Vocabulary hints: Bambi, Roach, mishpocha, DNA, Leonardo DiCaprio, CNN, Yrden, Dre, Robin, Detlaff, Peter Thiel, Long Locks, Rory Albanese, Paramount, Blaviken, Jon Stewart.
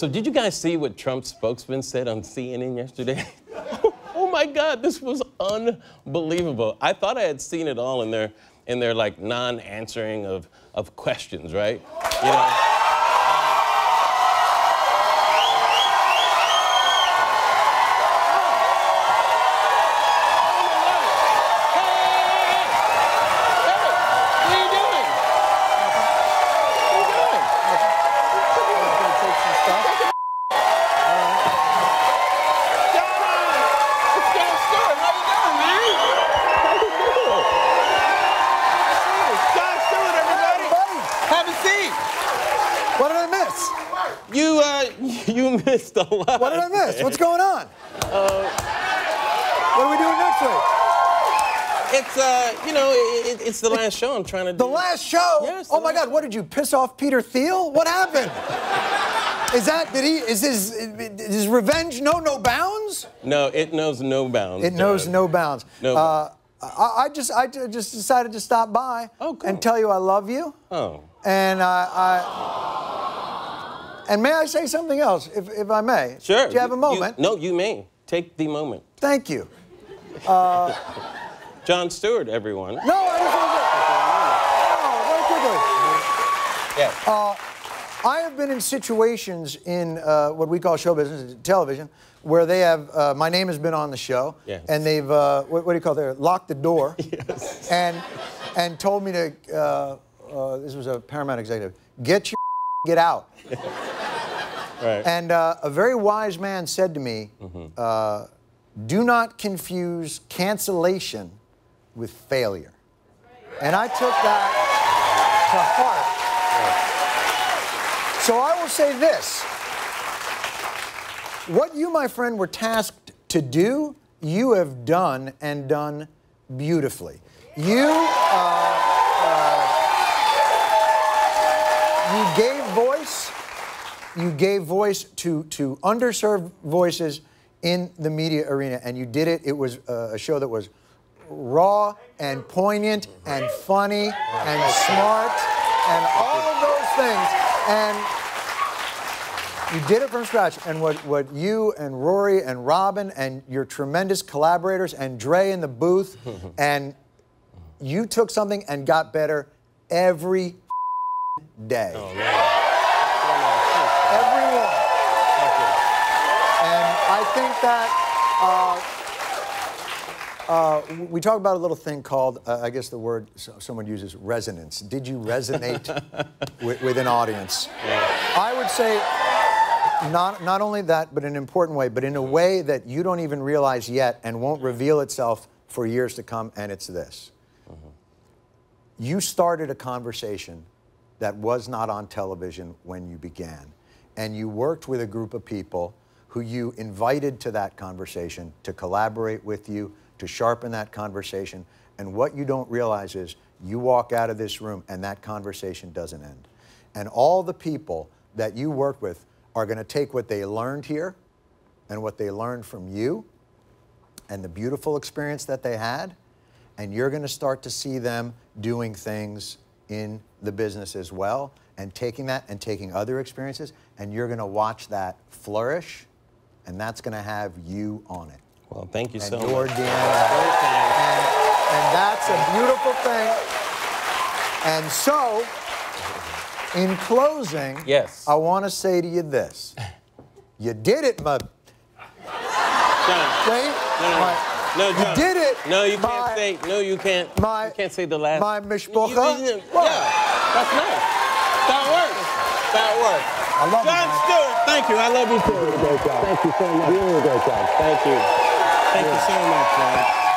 So did you guys see what Trump's spokesman said on CNN yesterday? Oh my God, this was unbelievable. I thought I had seen it all in their like non-answering of questions, right? You know? You missed a lot. What did I miss? Man. What's going on? What are we doing next week? It's, you know, it's the last show I'm trying to do. The last show? Yes. Oh, my God. What, did you piss off Peter Thiel? What happened? Is that, is revenge know no bounds? No, it knows no bounds. It knows no bounds. No bounds. I just decided to stop by and tell you I love you. Oh. And And may I say something else, if I may? Sure. Do you have a moment? No, you may. Take the moment. Thank you. Jon Stewart, everyone. No, I just want to... very quickly. Yeah. I have been in situations in what we call show business, television, where they have, my name has been on the show, yes. And they've, what do you call it? They locked the door. Yes. And told me to, this was a Paramount executive, get out. Right. And a very wise man said to me, do not confuse cancellation with failure. Right. And I took that to heart. Right. So I will say this. What you, my friend, were tasked to do, you have done and done beautifully. You, you gave voice to underserved voices in the media arena, and you did it. It was a show that was raw and poignant and funny and smart and all of those things. And you did it from scratch. And what you and Rory and Robin and your tremendous collaborators and Dre in the booth, and you took something and got better every day. Oh, yeah. Everyone. Thank you. And I think that we talk about a little thing called, I guess the word someone uses, resonance. Did you resonate with an audience? Yeah. I would say not only that, but in an important way, but in a way that you don't even realize yet and won't reveal itself for years to come, and it's this. You started a conversation that was not on television when you began. And you worked with a group of people who you invited to that conversation to collaborate with you, to sharpen that conversation. And what you don't realize is you walk out of this room and that conversation doesn't end. And all the people that you work with are gonna take what they learned here and what they learned from you and the beautiful experience that they had, and you're gonna start to see them doing things in the business as well, and taking that and taking other experiences, and you're gonna watch that flourish, and that's gonna have you on it. Well, thank you so much. Your DNA. And that's a beautiful thing. And so, in closing, yes. I wanna say to you this. You did it, my... No, John. You did it. No, you can't say. No, you can't. You can't say the last. My mishpocha. Yeah, that's nice. That works. That works. I love you, Jon Stewart. Thank you. I love you too. You're doing a great job. Thank you so much. Thank you so much, man.